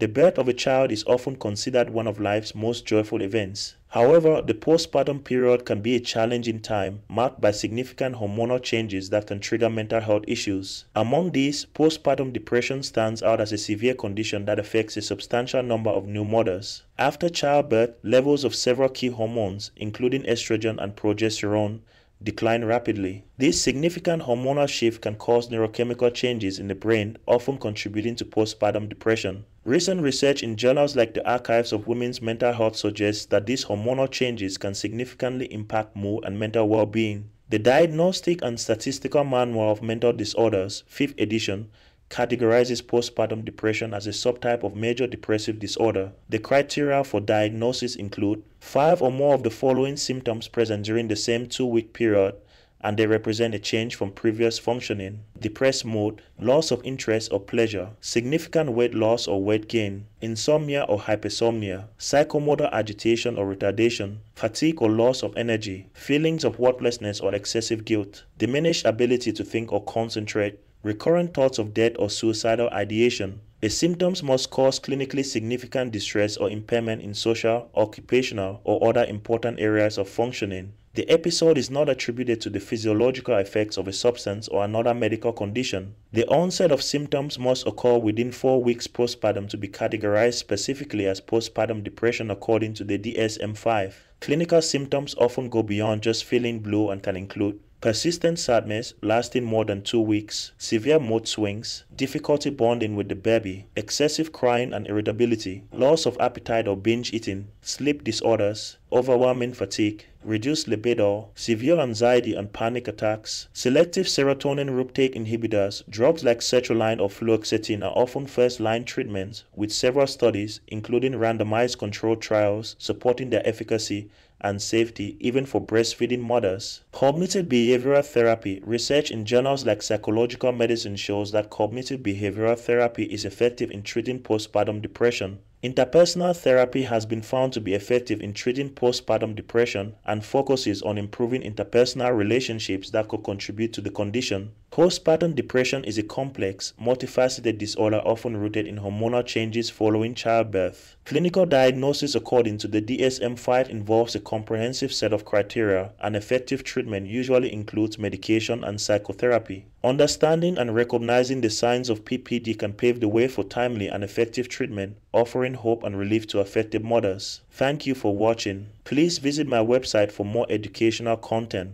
The birth of a child is often considered one of life's most joyful events. However, the postpartum period can be a challenging time, marked by significant hormonal changes that can trigger mental health issues. Among these, postpartum depression stands out as a severe condition that affects a substantial number of new mothers. After childbirth, levels of several key hormones, including estrogen and progesterone, decline rapidly. This significant hormonal shift can cause neurochemical changes in the brain, often contributing to postpartum depression. Recent research in journals like the Archives of Women's Mental Health suggests that these hormonal changes can significantly impact mood and mental well-being. The Diagnostic and Statistical Manual of Mental Disorders, 5th edition, categorizes postpartum depression as a subtype of major depressive disorder. The criteria for diagnosis include 5 or more of the following symptoms present during the same 2-week period, and they represent a change from previous functioning: depressed mood, loss of interest or pleasure, significant weight loss or weight gain, insomnia or hypersomnia, psychomotor agitation or retardation, fatigue or loss of energy, feelings of worthlessness or excessive guilt, diminished ability to think or concentrate, recurrent thoughts of death or suicidal ideation. The symptoms must cause clinically significant distress or impairment in social, occupational, or other important areas of functioning. The episode is not attributed to the physiological effects of a substance or another medical condition. The onset of symptoms must occur within 4 weeks postpartum to be categorized specifically as postpartum depression according to the DSM-5. Clinical symptoms often go beyond just feeling blue and can include persistent sadness lasting more than 2 weeks, severe mood swings, difficulty bonding with the baby, excessive crying and irritability, loss of appetite or binge eating, sleep disorders, overwhelming fatigue, reduced libido, severe anxiety and panic attacks. Selective serotonin reuptake inhibitors, drugs like sertraline or fluoxetine, are often first-line treatments, with several studies, including randomized controlled trials, supporting their efficacy and safety even for breastfeeding mothers. Cognitive behavioral therapy. Research in journals like Psychological Medicine shows that cognitive behavioral therapy is effective in treating postpartum depression. Interpersonal therapy has been found to be effective in treating postpartum depression and focuses on improving interpersonal relationships that could contribute to the condition. Postpartum depression is a complex, multifaceted disorder often rooted in hormonal changes following childbirth. Clinical diagnosis according to the DSM-5 involves a comprehensive set of criteria, and effective treatment usually includes medication and psychotherapy. Understanding and recognizing the signs of PPD can pave the way for timely and effective treatment, offering hope and relief to affected mothers. Thank you for watching. Please visit my website for more educational content.